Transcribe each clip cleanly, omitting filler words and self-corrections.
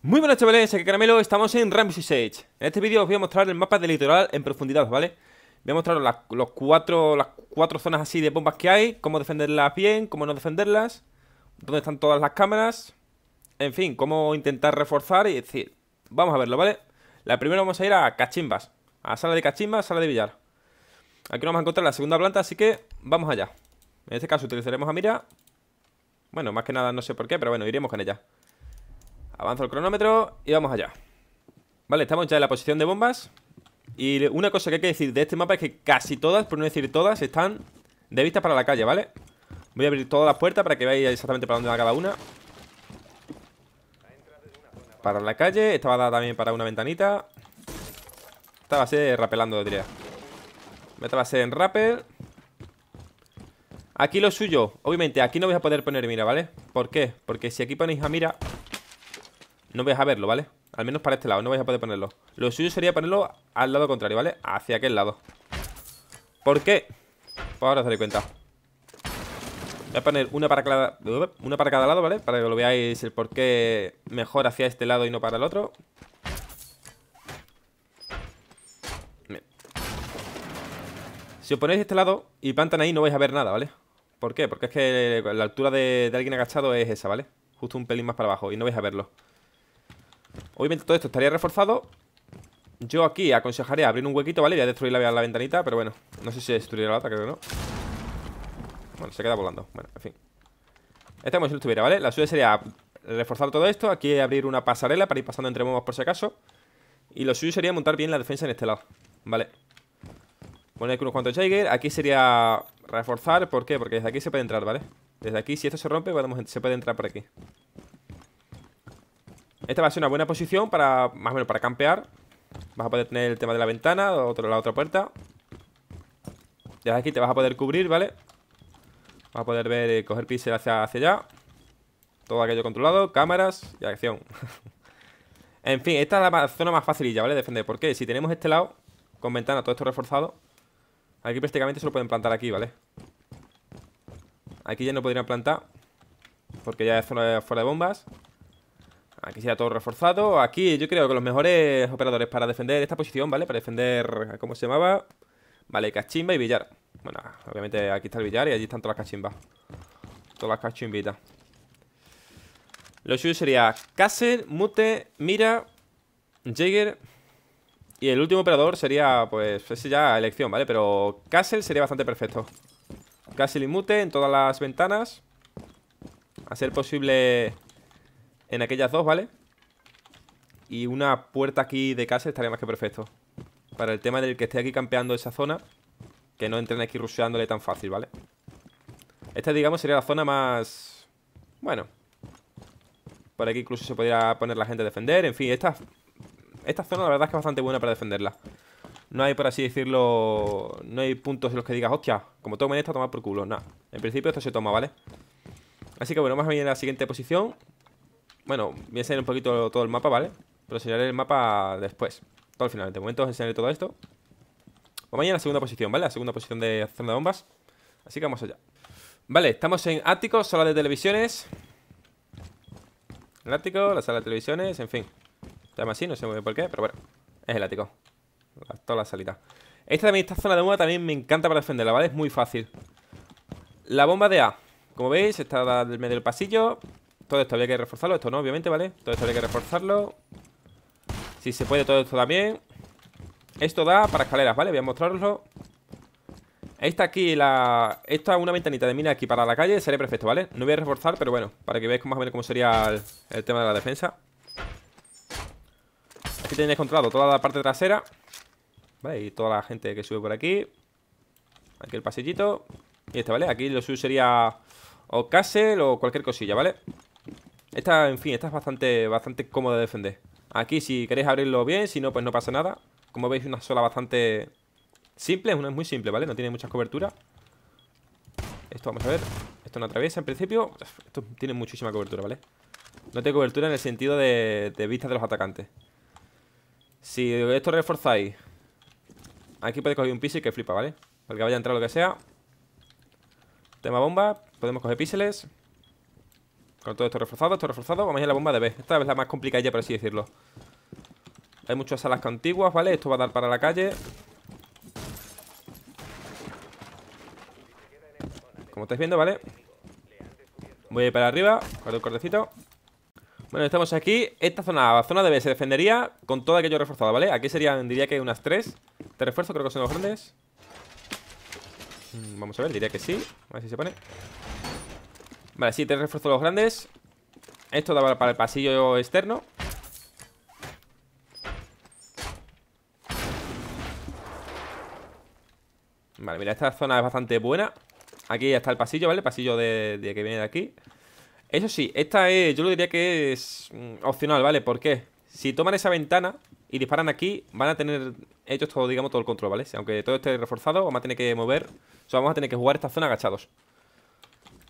Muy buenas chavales, aquí Caramelo, estamos en Rainbow Six Siege. En este vídeo os voy a mostrar el mapa de Litoral en profundidad, ¿vale? Voy a mostraros las cuatro zonas así de bombas que hay, cómo defenderlas bien, cómo no defenderlas, dónde están todas las cámaras, en fin, cómo intentar reforzar y decir, vamos a verlo, ¿vale? La primera vamos a ir a cachimbas, a sala de cachimbas, sala de billar. Aquí nos vamos a encontrar la segunda planta, así que vamos allá. En este caso utilizaremos a Mira. Bueno, más que nada no sé por qué, pero bueno, iremos con ella. Avanzo el cronómetro y vamos allá. Vale, estamos ya en la posición de bombas. Y una cosa que hay que decir de este mapa es que casi todas, por no decir todas, están de vista para la calle, ¿vale? Voy a abrir todas las puertas para que veáis exactamente para dónde va cada una. Para la calle, esta va dada también para una ventanita. Esta va a ser rapelando, diría. Esta va a ser en rappel. Aquí lo suyo, obviamente, aquí no vais a poder poner Mira, ¿vale? ¿Por qué? Porque si aquí ponéis a Mira, no vais a verlo, ¿vale? Al menos para este lado, no vais a poder ponerlo. Lo suyo sería ponerlo al lado contrario, ¿vale? Hacia aquel lado. ¿Por qué? Pues ahora os daréis cuenta. Voy a poner una para cada lado, ¿vale? Para que lo veáis el por qué mejor hacia este lado y no para el otro. Bien. Si os ponéis este lado y plantan ahí, no vais a ver nada, ¿vale? ¿Por qué? Porque es que la altura de alguien agachado es esa, ¿vale? Justo un pelín más para abajo y no vais a verlo. Obviamente todo esto estaría reforzado. Yo aquí aconsejaría abrir un huequito, ¿vale? Voy a destruir la ventanita, pero bueno, no sé si destruirá la otra, creo que no. Bueno, se queda volando, bueno, en fin. Esta como si lo estuviera, ¿vale? La suya sería reforzar todo esto. Aquí abrir una pasarela para ir pasando entre bombas por si acaso. Y lo suyo sería montar bien la defensa en este lado, ¿vale? Poner aquí unos cuantos Jäger. Aquí sería reforzar, ¿por qué? Porque desde aquí se puede entrar, ¿vale? Desde aquí, si esto se rompe, se puede entrar por aquí. Esta va a ser una buena posición para, más o menos, para campear. Vas a poder tener el tema de la ventana, la otra puerta. Desde aquí te vas a poder cubrir, ¿vale? Vas a poder ver, coger píxel hacia allá. Todo aquello controlado, cámaras y acción. En fin, esta es la zona más facililla, ¿vale? Defender, porque si tenemos este lado, con ventana, todo esto reforzado, aquí prácticamente se lo pueden plantar aquí, ¿vale? Aquí ya no podrían plantar, porque ya es zona fuera de bombas. Aquí será todo reforzado. Aquí yo creo que los mejores operadores para defender esta posición, ¿vale? Para defender, ¿cómo se llamaba? Vale, cachimba y billar. Bueno, obviamente aquí está el billar y allí están todas las cachimbas. Todas las cachimbitas. Lo suyo sería Castle, Mute, Mira, Jäger. Y el último operador sería, pues, ese ya elección, ¿vale? Pero Castle sería bastante perfecto. Castle y Mute en todas las ventanas. A ser posible en aquellas dos, ¿vale? Y una puerta aquí de casa estaría más que perfecto. Para el tema del que esté aquí campeando esa zona, que no entren aquí rusheándole tan fácil, ¿vale? Esta, digamos, sería la zona más... Bueno, por aquí incluso se podría poner la gente a defender. En fin, esta zona la verdad es que es bastante buena para defenderla. No hay, por así decirlo, no hay puntos en los que digas, hostia, como tomen esta, toma por culo. Nada, en principio esto se toma, ¿vale? Así que bueno, vamos a ir a la siguiente posición. Bueno, voy a enseñar un poquito todo el mapa, ¿vale? Pero enseñaré el mapa después. Todo al final, de momento os enseñaré todo esto. Vamos a ir a la segunda posición, ¿vale? La segunda posición de zona de bombas. Así que vamos allá. Vale, estamos en ático, sala de televisiones. El ático, la sala de televisiones, en fin. Se llama así, no sé muy bien por qué, pero bueno. Es el ático. Toda la salita. Esta zona de bomba también me encanta para defenderla, ¿vale? Es muy fácil. La bomba de A, como veis, está en medio del pasillo. Todo esto había que reforzarlo, esto no, obviamente, ¿vale? Todo esto había que reforzarlo. Si se puede, todo esto también. Esto da para escaleras, ¿vale? Voy a mostraroslo. Esta es una ventanita de mina aquí para la calle, sería perfecto, ¿vale? No voy a reforzar, pero bueno, para que veáis más o menos cómo sería el tema de la defensa. Aquí tenéis controlado toda la parte trasera, ¿vale? Y toda la gente que sube por aquí. Aquí el pasillito. Y este, ¿vale? Aquí lo suyo sería o Castle o cualquier cosilla, ¿vale? Esta, en fin, esta es bastante cómoda de defender. Aquí si queréis abrirlo bien, si no, pues no pasa nada. Como veis, una sola bastante simple, una es muy simple, ¿vale? No tiene muchas coberturas. Esto vamos a ver, esto no atraviesa en principio. Esto tiene muchísima cobertura, ¿vale? No tiene cobertura en el sentido de vista de los atacantes. Si esto reforzáis, aquí podéis coger un píxel que flipa, ¿vale? Para que vaya a entrar lo que sea. Tema bomba, podemos coger píxeles. Con todo esto reforzado, vamos a ir a la bomba de B. Esta es la más complicada ya, por así decirlo. Hay muchas salas contiguas, ¿vale? Esto va a dar para la calle. Como estáis viendo, ¿vale? Voy a ir para arriba, guardo un cortecito. Bueno, estamos aquí. Esta zona, la zona de B, se defendería con todo aquello reforzado, ¿vale? Aquí serían, diría que unas 3 de refuerzo, creo que son los grandes. Vamos a ver, diría que sí. A ver si se pone. Vale, sí, 3 refuerzos los grandes. Esto da para el pasillo externo. Vale, mira, esta zona es bastante buena. Aquí está el pasillo, ¿vale? El pasillo de que viene de aquí. Eso sí, esta es, yo lo diría que es opcional, ¿vale? ¿Por qué? Si toman esa ventana y disparan aquí, van a tener ellos todo, digamos, todo el control, ¿vale? Aunque todo esté reforzado, vamos a tener que mover. O sea, vamos a tener que jugar esta zona agachados.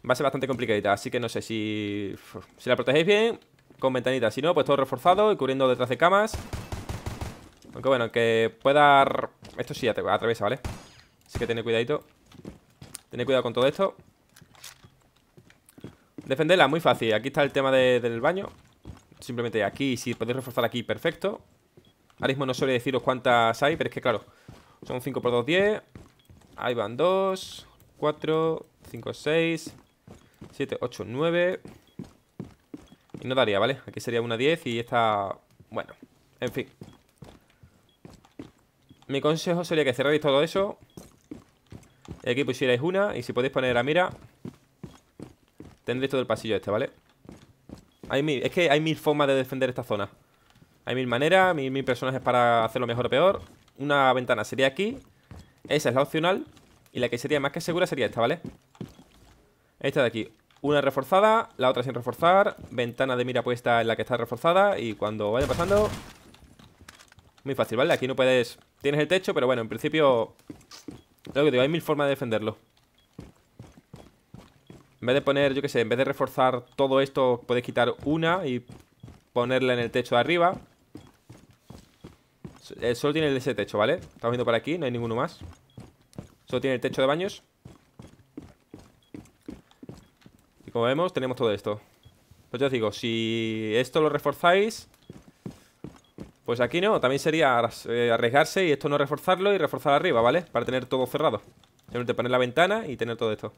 Va a ser bastante complicadita, así que no sé si... Si la protegéis bien, con ventanitas. Si no, pues todo reforzado y cubriendo detrás de camas. Aunque bueno, que pueda... Esto sí atraviesa, ¿vale? Así que tened cuidadito. Tened cuidado con todo esto. Defenderla, muy fácil. Aquí está el tema del baño. Simplemente aquí, si podéis reforzar aquí, perfecto. Ahora mismo no suele deciros cuántas hay, pero es que claro, son 5 por 2, 10. Ahí van 2, 4, 5, 6, 7, 8, 9. Y no daría, ¿vale? Aquí sería una 10 y esta... Bueno, en fin. Mi consejo sería que cerráis todo eso. Y aquí pusierais una. Y si podéis poner a Mira, tendréis todo el pasillo este, ¿vale? Es que hay 1000 formas de defender esta zona. Hay 1000 maneras, 1000 personajes para hacerlo mejor o peor. Una ventana sería aquí. Esa es la opcional. Y la que sería más que segura sería esta, ¿vale? Esta de aquí. Una reforzada, la otra sin reforzar. Ventana de Mira puesta en la que está reforzada. Y cuando vaya pasando... Muy fácil, ¿vale? Aquí no puedes... Tienes el techo, pero bueno, en principio... Lo que digo, hay 1000 formas de defenderlo. En vez de poner, yo qué sé, en vez de reforzar todo esto, podéis quitar una y ponerla en el techo de arriba. Solo tiene ese techo, ¿vale? Estamos viendo por aquí, no hay ninguno más. Solo tiene el techo de baños. Y como vemos, tenemos todo esto. Pues yo os digo, si esto lo reforzáis... Pues aquí no, también sería arriesgarse y esto no reforzarlo y reforzar arriba, ¿vale? Para tener todo cerrado. Simplemente poner la ventana y tener todo esto.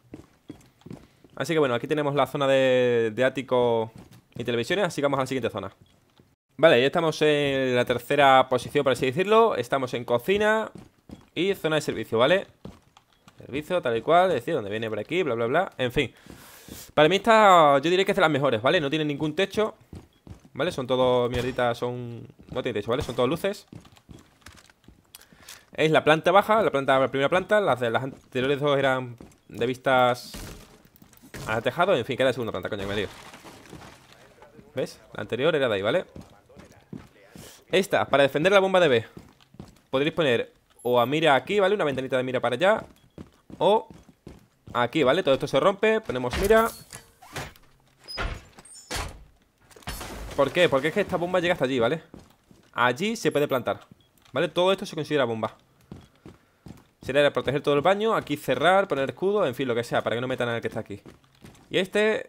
Así que bueno, aquí tenemos la zona de ático y televisiones, así que vamos a la siguiente zona. Vale, ya estamos en la tercera posición, por así decirlo. Estamos en cocina y zona de servicio, ¿vale? Servicio, tal y cual, es decir, donde viene por aquí, bla, bla, bla. En fin. Para mí esta, yo diría que es de las mejores, ¿vale? No tiene ningún techo. ¿Vale? Son todos mierditas, son... No tiene techo, ¿vale? Son todas luces. Es la planta baja, la primera planta. Las de las anteriores dos eran de vistas al tejado. En fin, que era la segunda planta, coño, que me lío. ¿Ves? La anterior era de ahí, ¿vale? Esta, para defender la bomba de B, podréis poner o a Mira aquí, ¿vale? Una ventanita de Mira para allá. O aquí, ¿vale? Todo esto se rompe, ponemos Mira. ¿Por qué? Porque es que esta bomba llega hasta allí, ¿vale? Allí se puede plantar, ¿vale? Todo esto se considera bomba. Sería proteger todo el baño, aquí cerrar, poner escudo, en fin, lo que sea, para que no metan al que está aquí. Y este,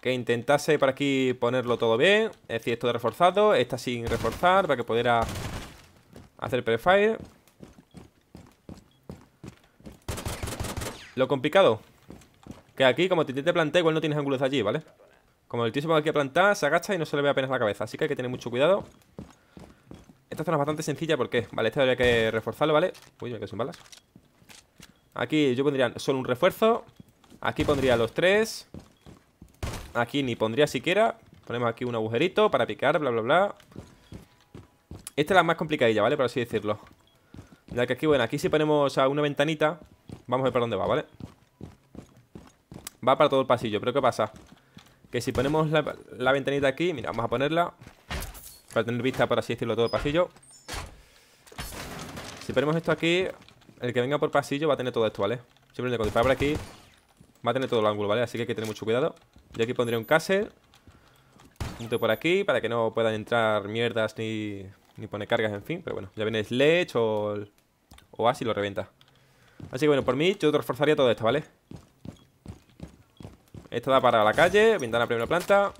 que intentase por aquí ponerlo todo bien. Es decir, esto de reforzado, esta sin reforzar, para que pudiera hacer prefire. Lo complicado, que aquí, como te plantea, igual no tienes ángulos allí, ¿vale? Como el tío se va aquí a plantar, se agacha y no se le ve apenas la cabeza. Así que hay que tener mucho cuidado. Esta zona es bastante sencilla porque... Vale, esta habría que reforzarlo, ¿vale? Uy, me quedo sin balas. Aquí yo pondría solo un refuerzo. Aquí pondría los 3. Aquí ni pondría siquiera. Ponemos aquí un agujerito para picar, bla, bla, bla. Esta es la más complicadilla, ¿vale? Por así decirlo. Ya que aquí, bueno, aquí si ponemos a una ventanita... Vamos a ver por dónde va, ¿vale? Va para todo el pasillo, pero ¿qué pasa? Que si ponemos la ventanita aquí, mira, vamos a ponerla para tener vista, por así decirlo, todo el pasillo. Si ponemos esto aquí, el que venga por pasillo va a tener todo esto, ¿vale? Simplemente con disparar por aquí va a tener todo el ángulo, ¿vale? Así que hay que tener mucho cuidado. Yo aquí pondría un Castle junto por aquí para que no puedan entrar mierdas ni poner cargas, en fin. Pero bueno, ya viene Sledge o así lo revienta. Así que bueno, por mí yo reforzaría todo esto, ¿vale? Esta da para la calle, pintar la primera planta.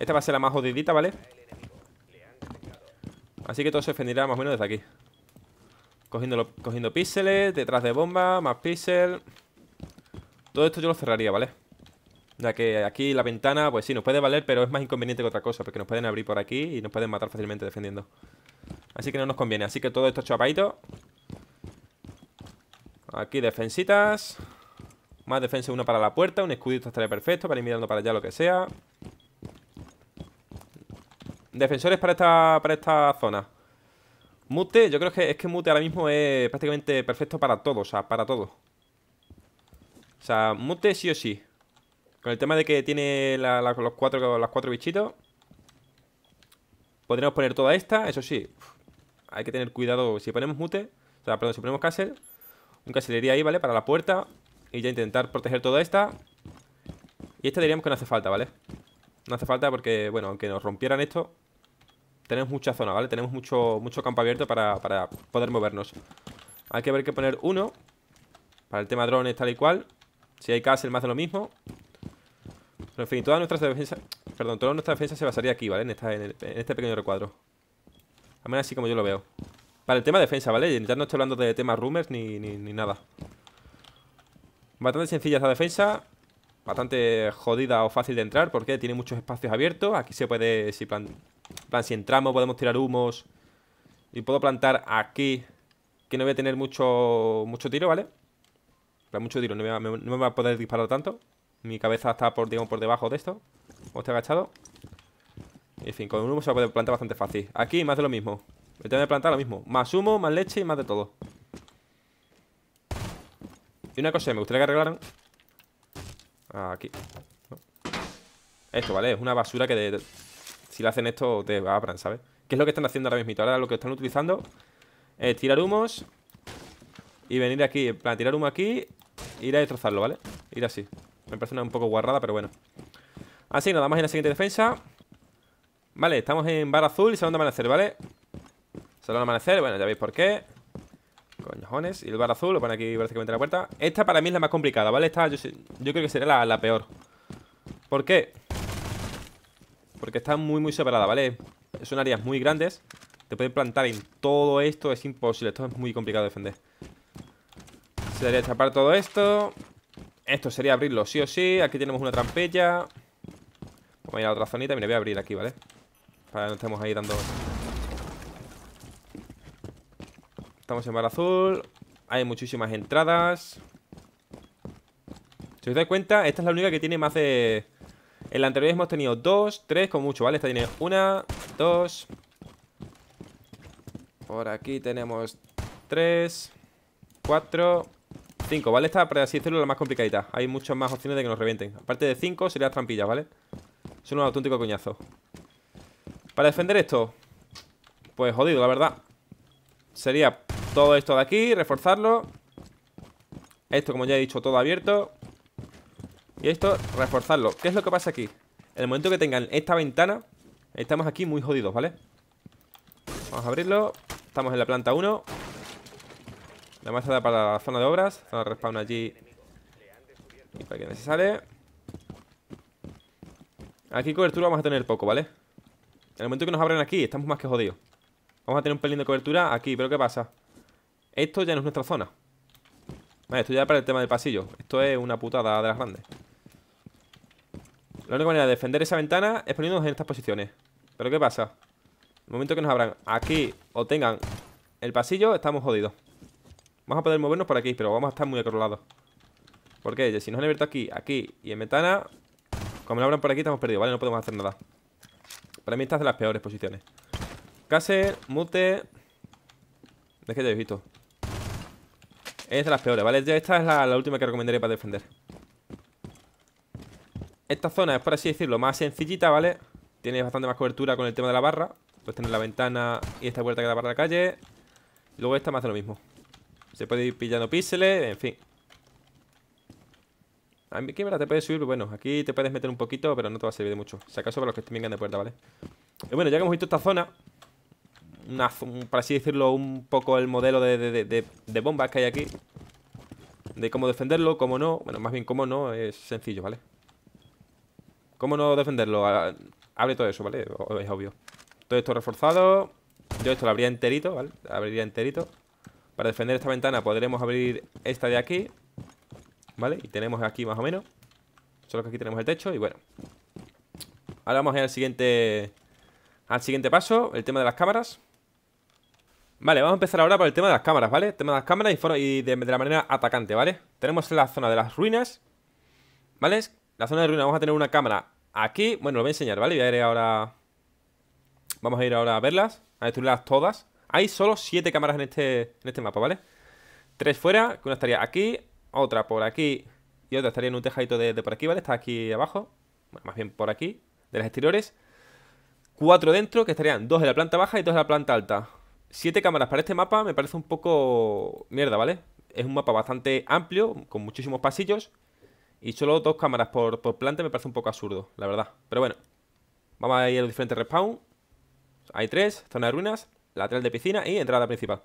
Esta va a ser la más jodidita, ¿vale? Así que todo se defenderá más o menos desde aquí. Cogiendo píxeles, detrás de bomba, más píxel. Todo esto yo lo cerraría, ¿vale? Ya que aquí la ventana, pues sí, nos puede valer, pero es más inconveniente que otra cosa, porque nos pueden abrir por aquí y nos pueden matar fácilmente defendiendo. Así que no nos conviene. Así que todo esto chapaditos. Aquí defensitas. Más defensa, una para la puerta. Un escudito estaría perfecto para ir mirando para allá, lo que sea. Defensores para esta zona. Mute, yo creo que es que Mute ahora mismo es prácticamente perfecto para todo. O sea, para todo. O sea, Mute sí o sí. Con el tema de que tiene los cuatro bichitos. Podríamos poner toda esta, eso sí. Hay que tener cuidado. Si ponemos Mute, o sea, perdón, si ponemos Castle, un Castlería ahí, ¿vale? Para la puerta. Y ya intentar proteger toda esta. Y esta diríamos que no hace falta, ¿vale? No hace falta porque, bueno, aunque nos rompieran esto, tenemos mucha zona, ¿vale? Tenemos mucho campo abierto para poder movernos. Hay que ver que poner uno para el tema drones, tal y cual. Si hay Castle, más de lo mismo. Pero en fin, toda nuestra defensa se basaría aquí, ¿vale? En este pequeño recuadro. Al menos así como yo lo veo. Para el tema de defensa, ¿vale? Ya no estoy hablando de temas rumors ni nada. Bastante sencilla esta defensa. Bastante jodida o fácil de entrar, porque tiene muchos espacios abiertos. Aquí se puede, si entramos, podemos tirar humos. Y puedo plantar aquí, que no voy a tener mucho tiro, ¿vale? Para mucho tiro, no me va a poder disparar tanto. Mi cabeza está por debajo de esto. O está agachado. Y, en fin, con un humo se puede plantar bastante fácil. Aquí más de lo mismo. Me tengo que plantar lo mismo. Más humo, más leche y más de todo. Y una cosa, me gustaría que arreglaran. Aquí. No. Esto, ¿vale? Es una basura que si le hacen esto te abran, ¿sabes? ¿Qué es lo que están haciendo ahora mismo? Ahora lo que están utilizando es tirar humos. Y venir aquí, en plan, tirar humo aquí. E ir a destrozarlo, ¿vale? Ir así. Me parece una un poco guarrada, pero bueno. Así, nada más en la siguiente defensa. Vale, estamos en bar azul y salón de amanecer, ¿vale? Salón de amanecer, bueno, ya veis por qué. Coñojones. Y el bar azul lo pone aquí básicamente en la puerta. Esta para mí es la más complicada, ¿vale? Esta yo creo que sería la peor. ¿Por qué? Porque está muy separada, ¿vale? Son áreas muy grandes. Te pueden plantar en todo esto. Es imposible, esto es muy complicado de defender. Se debería chapar todo esto. Esto sería abrirlo sí o sí. Aquí tenemos una trampilla. Vamos a ir a otra zonita. Mira, voy a abrir aquí, ¿vale? Para que no estemos ahí dando... Estamos en bar azul. Hay muchísimas entradas. Si os dais cuenta, esta es la única que tiene más de... En la anterior hemos tenido 2, 3 con mucho, ¿vale? Esta tiene 1, 2. Por aquí tenemos 3, 4, 5, ¿vale? Esta, para así decirlo, es la más complicadita. Hay muchas más opciones de que nos revienten. Aparte de 5, serían las trampillas, ¿vale? Son un auténtico coñazo. Para defender esto, pues jodido, la verdad. Sería todo esto de aquí, reforzarlo. Esto, como ya he dicho, todo abierto. Y esto, reforzarlo. ¿Qué es lo que pasa aquí? En el momento que tengan esta ventana, estamos aquí muy jodidos, ¿vale? Vamos a abrirlo. Estamos en la planta 1. La masa da para la zona de obras. Zona de respawn allí. Y para que no se sale. Aquí cobertura vamos a tener poco, ¿vale? En el momento que nos abran aquí, estamos más que jodidos. Vamos a tener un pelín de cobertura aquí, pero ¿qué pasa? Esto ya no es nuestra zona. Vale, esto ya para el tema del pasillo. Esto es una putada de las grandes. La única manera de defender esa ventana es poniéndonos en estas posiciones. Pero ¿qué pasa? En el momento que nos abran aquí o tengan el pasillo, estamos jodidos. Vamos a poder movernos por aquí, pero vamos a estar muy acorralados. ¿Por qué? Si nos han abierto aquí y en ventana, como nos abran por aquí estamos perdidos, ¿vale? No podemos hacer nada. Para mí estas de las peores posiciones. Castle, Mute. Es que ya habéis visto. Es de las peores, ¿vale? Ya esta es la última que recomendaría para defender. Esta zona es, por así decirlo, más sencillita, ¿vale? Tiene bastante más cobertura con el tema de la barra. Puedes tener la ventana y esta puerta que da para la calle. Luego esta más de lo mismo. Se puede ir pillando píxeles, en fin. Aquí, ¿verdad? Te puedes subir, bueno, aquí te puedes meter un poquito, pero no te va a servir de mucho. Si acaso para los que estén bien de puerta, ¿vale? Y bueno, ya que hemos visto esta zona, por así decirlo, un poco el modelo de bombas que hay aquí. de cómo defenderlo, cómo no. Bueno, más bien cómo no es sencillo, ¿vale? Cómo no defenderlo. Abre todo eso, ¿vale? Es obvio. Todo esto reforzado. Yo esto lo abría enterito, ¿vale? Abriría enterito. Para defender esta ventana podremos abrir esta de aquí, ¿vale? Y tenemos aquí más o menos. Solo que aquí tenemos el techo y bueno. Ahora vamos a ir al siguiente paso, el tema de las cámaras. Vale, vamos a empezar ahora por el tema de las cámaras, ¿vale? El tema de las cámaras y de la manera atacante, ¿vale? Tenemos la zona de las ruinas, ¿vale? La zona de ruinas vamos a tener una cámara aquí. Bueno, lo voy a enseñar, ¿vale? Voy a ir ahora... Vamos a ir ahora a verlas, a destruirlas todas. Hay solo 7 cámaras en este mapa, ¿vale? 3 fuera, que una estaría aquí, otra por aquí y otra estaría en un tejadito de por aquí, ¿vale? Está aquí abajo, bueno, más bien por aquí, de los exteriores. 4 dentro, que estarían 2 en la planta baja y 2 en la planta alta. 7 cámaras para este mapa me parece un poco mierda, ¿vale? Es un mapa bastante amplio, con muchísimos pasillos. Y solo 2 cámaras por planta me parece un poco absurdo, la verdad. Pero bueno, vamos a ir a los diferentes respawn. Hay 3, zona de ruinas, lateral de piscina y entrada principal.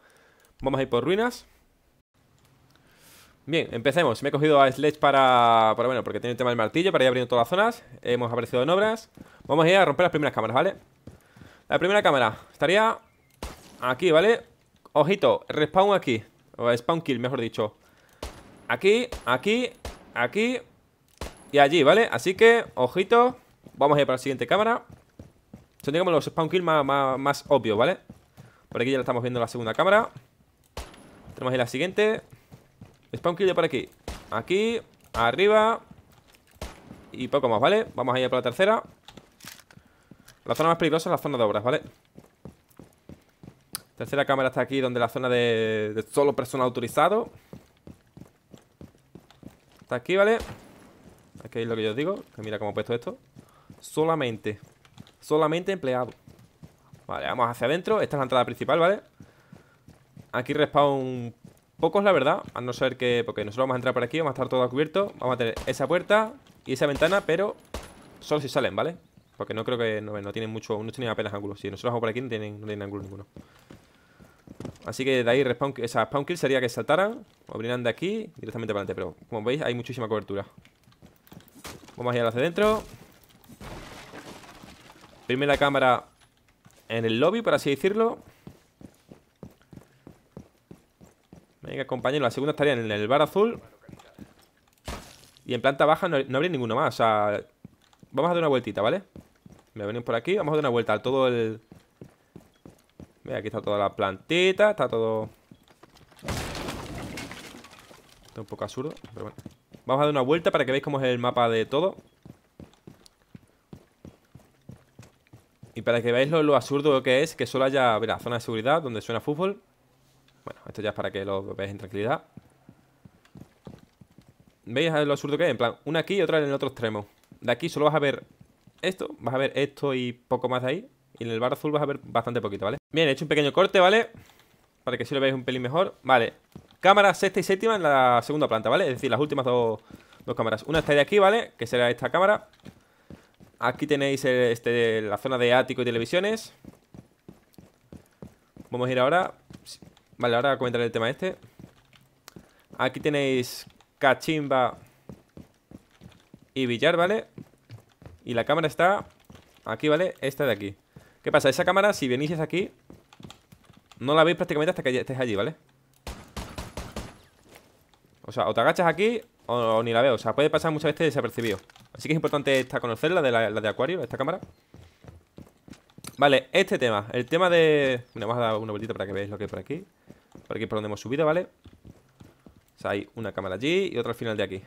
Vamos a ir por ruinas. Bien, empecemos. Me he cogido a Sledge para bueno, porque tiene el tema del martillo, para ir abriendo todas las zonas. Hemos aparecido en obras. Vamos a ir a romper las primeras cámaras, ¿vale? La primera cámara estaría aquí, ¿vale? Ojito, respawn aquí. O spawn kill, mejor dicho. Aquí, aquí, aquí y allí, ¿vale? Así que, ojito. Vamos a ir para la siguiente cámara. Son, digamos, los spawn kill más obvios, ¿vale? Por aquí ya la estamos viendo la segunda cámara. Tenemos ahí la siguiente. Spawn kill de por aquí. Aquí, arriba. Y poco más, ¿vale? Vamos a ir por la tercera. La zona más peligrosa es la zona de obras, ¿vale? Tercera cámara está aquí, donde la zona de solo personal autorizado. Está aquí, ¿vale? Aquí es lo que yo os digo. Que mira cómo he puesto esto. Solamente empleado. Vale, vamos hacia adentro. Esta es la entrada principal, ¿vale? Aquí respawn pocos, la verdad. A no ser que... Porque nosotros vamos a entrar por aquí. Vamos a estar todo cubierto. Vamos a tener esa puerta y esa ventana, pero solo si salen, ¿vale? Porque no creo que... No tienen mucho... No tienen apenas ángulos. Si nosotros vamos por aquí no tienen ángulo ninguno. Así que de ahí respawn... Esa spawn kill sería que saltaran o vinieran de aquí directamente para adelante. Pero como veis hay muchísima cobertura. Vamos a ir hacia adentro. Primera cámara en el lobby, por así decirlo. Venga, compañero. La segunda estaría en el bar azul. Y en planta baja no habría ninguno más. O sea, vamos a dar una vueltita, ¿vale? Me venimos por aquí. Vamos a dar una vuelta a todo el... Mira, aquí está toda la plantita. Está todo... Está un poco absurdo, pero bueno. Vamos a dar una vuelta para que veáis cómo es el mapa de todo. Y para que veáis lo absurdo que es que solo haya, mira, zona de seguridad donde suena fútbol. Bueno, esto ya es para que lo veáis en tranquilidad. ¿Veis lo absurdo que es? En plan, una aquí y otra en el otro extremo. De aquí solo vas a ver esto y poco más de ahí. Y en el bar azul vas a ver bastante poquito, ¿vale? Bien, he hecho un pequeño corte, ¿vale? Para que si lo veáis un pelín mejor. Vale, cámara sexta y séptima en la segunda planta, ¿vale? Es decir, las últimas dos cámaras. Una está de aquí, ¿vale? Que será esta cámara. Aquí tenéis la zona de ático y televisiones. Vamos a ir ahora. Vale, ahora comentaré el tema este. Aquí tenéis cachimba y billar, ¿vale? Y la cámara está aquí, ¿vale? Esta de aquí. ¿Qué pasa? Esa cámara, si venís aquí, no la veis prácticamente hasta que estéis allí, ¿vale? O sea, o te agachas aquí o ni la veo. O sea, puede pasar muchas veces desapercibido. Así que es importante conocerla, la de acuario, esta cámara. Vale, este tema. El tema de... Bueno, vamos a dar una vueltita para que veáis lo que hay por aquí. Por aquí es por donde hemos subido, ¿vale? O sea, hay una cámara allí y otra al final de aquí.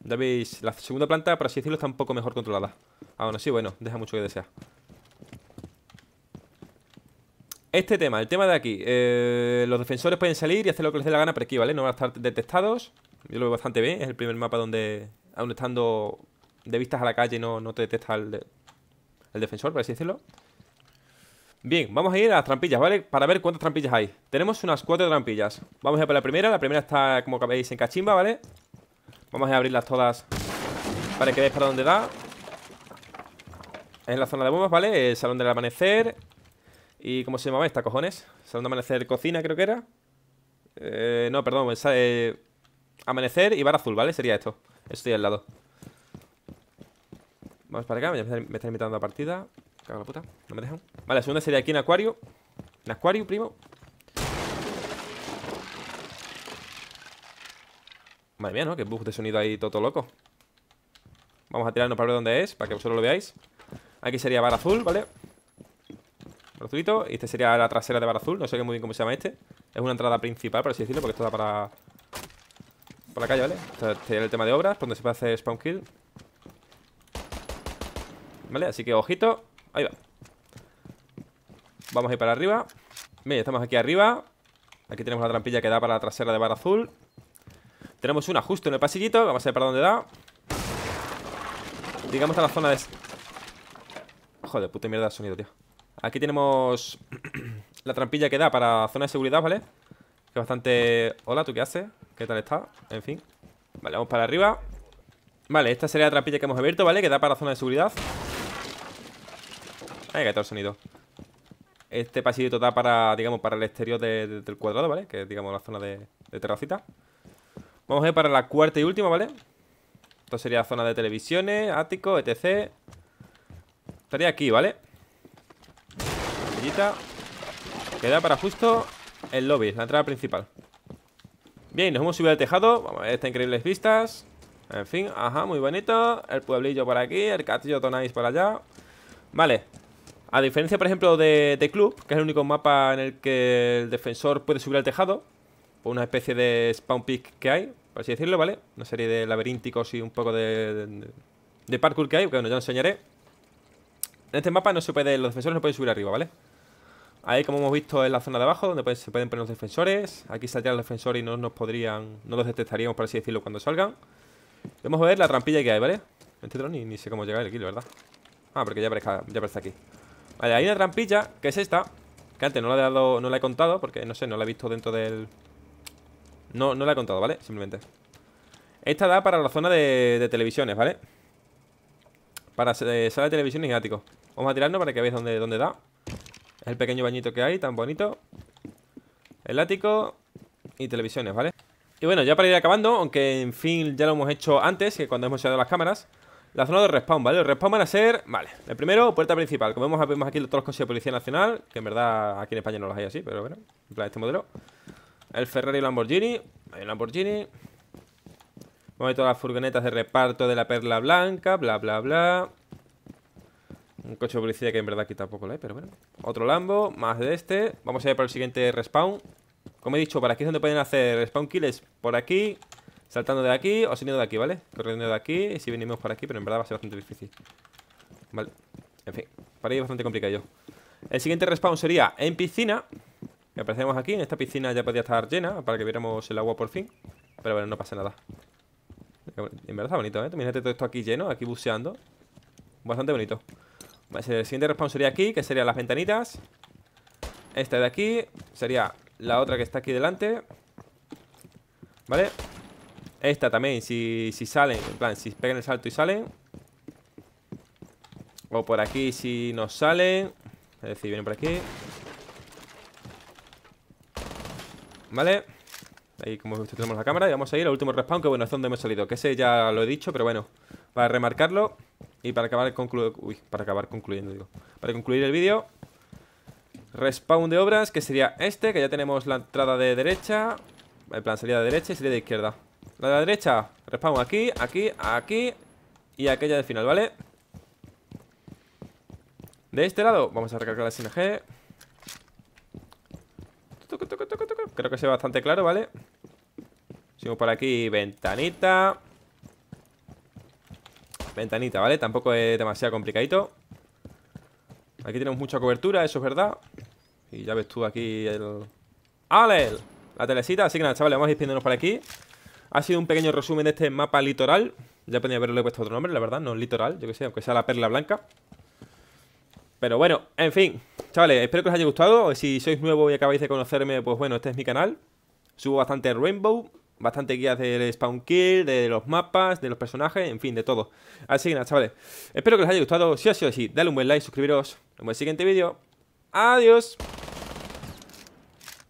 Ya veis, la segunda planta, por así decirlo, está un poco mejor controlada. Aún así, bueno, deja mucho que desear. Este tema, el tema de aquí. Los defensores pueden salir y hacer lo que les dé la gana por aquí, ¿vale? No van a estar detectados. Yo lo veo bastante bien. Es el primer mapa donde, aún estando... de vistas a la calle no te detecta el defensor, por así decirlo. Bien, vamos a ir a las trampillas, ¿vale? Para ver cuántas trampillas hay. Tenemos unas 4 trampillas. Vamos a ir por la primera. La primera está, como veis, en cachimba, ¿vale? Vamos a abrirlas todas para que veáis para dónde da. Es en la zona de bombas, ¿vale? El salón del amanecer. ¿Y cómo se llamaba esta, cojones? Salón del amanecer, cocina, creo que era. No, perdón. Amanecer y bar azul, ¿vale? Sería esto. Estoy al lado. Vamos para acá. Me están invitando a partida. Cago en la puta. No me dejan. Vale, la segunda sería aquí en acuario. En acuario, primo. Madre mía, ¿no? Qué bug de sonido ahí todo loco. Vamos a tirarnos para ver dónde es, para que vosotros lo veáis. Aquí sería bar azul, ¿vale? Bar azulito. Y este sería la trasera de bar azul. No sé muy bien cómo se llama este. Es una entrada principal, por así decirlo, porque esto da para... por la calle, ¿vale? Este era el tema de obras, por donde se puede hacer spawn kill. Vale, así que ojito. Ahí va. Vamos a ir para arriba. Bien, estamos aquí arriba. Aquí tenemos la trampilla que da para la trasera de bar azul. Tenemos una justo en el pasillito. Vamos a ver para dónde da. Digamos a la zona de... joder, puta mierda de sonido, tío. Aquí tenemos la trampilla que da para zona de seguridad, ¿vale? Que es bastante... hola, ¿tú qué haces? ¿Qué tal está? En fin. Vale, vamos para arriba. Vale, esta sería la trampilla que hemos abierto, ¿vale? Que da para zona de seguridad. Ahí está el sonido. Este pasillito da para, digamos, para el exterior del cuadrado, ¿vale? Que es, digamos, la zona de terracita. Vamos a ir para la cuarta y última, ¿vale? Esto sería zona de televisiones, ático, etc. Estaría aquí, ¿vale? Pillita. Queda para justo el lobby, la entrada principal. Bien, nos hemos subido al tejado. Vamos a ver estas increíbles vistas. En fin, ajá, muy bonito. El pueblillo por aquí, el castillo Tonais por allá. Vale. A diferencia, por ejemplo, de Club, que es el único mapa en el que el defensor puede subir al tejado, por una especie de spawn pick que hay, por así decirlo, ¿vale? Una serie de laberínticos y un poco de parkour que hay, que bueno, ya os enseñaré. En este mapa no se puede, los defensores no pueden subir arriba, ¿vale? Ahí, como hemos visto, es la zona de abajo, donde se pueden poner los defensores. Aquí saldrían los defensores y no los detectaríamos, por así decirlo, cuando salgan. Vamos a ver la trampilla que hay, ¿vale? Este dron ni sé cómo llegar aquí, la verdad. Ah, porque ya aparece aquí. Vale, hay una trampilla, que es esta, que antes no la he contado, porque no sé, no la he visto dentro del... No la he contado, ¿vale? Simplemente. Esta da para la zona de televisiones, ¿vale? Para sala de televisiones y ático. Vamos a tirarnos para que veáis dónde da. Es el pequeño bañito que hay, tan bonito. El ático y televisiones, ¿vale? Y bueno, ya para ir acabando, aunque en fin ya lo hemos hecho antes, que cuando hemos echado las cámaras, la zona de respawn, ¿vale? El respawn van a ser... vale, el primero, puerta principal. Como vemos aquí todos los coches de Policía Nacional, que en verdad aquí en España no las hay así, pero bueno, en plan este modelo. El Ferrari y el Lamborghini. Hay un Lamborghini. Vamos a ver todas las furgonetas de reparto de la Perla Blanca. Bla, bla, bla. Un coche de policía que en verdad aquí tampoco lo hay, pero bueno. Otro Lambo. Más de este. Vamos a ir por el siguiente respawn. Como he dicho, para aquí es donde pueden hacer respawn kills. Por aquí. Saltando de aquí o saliendo de aquí, ¿vale? Corriendo de aquí. Y si venimos por aquí, pero en verdad va a ser bastante difícil. Vale. En fin. Para ahí es bastante complicado yo. El siguiente respawn sería en piscina. Que aparecemos aquí, en esta piscina ya podía estar llena para que viéramos el agua por fin. Pero bueno, no pasa nada. En verdad está bonito, ¿eh? Imagínate todo esto aquí lleno, aquí buceando. Bastante bonito. El siguiente respawn sería aquí, que serían las ventanitas. Esta de aquí sería la otra que está aquí delante, ¿vale? Esta también, si salen, en plan, si pegan el salto y salen. O por aquí si nos salen. Es decir, vienen por aquí. Vale, ahí como he visto tenemos la cámara. Y vamos a ir al último respawn, que bueno, es donde hemos salido. Que ese ya lo he dicho, pero bueno, para remarcarlo y para acabar concluyendo, digo. Para concluir el vídeo, respawn de obras, que sería este, que ya tenemos la entrada de derecha. En plan, salida de derecha y salida de izquierda. La de la derecha, respawn aquí, aquí, aquí y aquella del final, ¿vale? De este lado, vamos a recargar la SNG. Creo que se ve bastante claro, ¿vale? Seguimos por aquí, ventanita. Ventanita, ¿vale? Tampoco es demasiado complicadito. Aquí tenemos mucha cobertura, eso es verdad. Y ya ves tú aquí el... ¡Ale! La telecita, así que nada, chavales, vamos a ir despidiéndonos por aquí. Ha sido un pequeño resumen de este mapa litoral. Ya podría haberle puesto otro nombre, la verdad, no es litoral, yo que sé, aunque sea la Perla Blanca. Pero bueno, en fin, chavales, espero que os haya gustado. Si sois nuevos y acabáis de conocerme, pues bueno, este es mi canal. Subo bastante Rainbow, bastante guías del spawn kill, de los mapas, de los personajes, en fin, de todo. Así que nada, chavales, espero que os haya gustado. Si ha sido así, dale un buen like, suscribiros. Nos vemos en el siguiente vídeo. Adiós.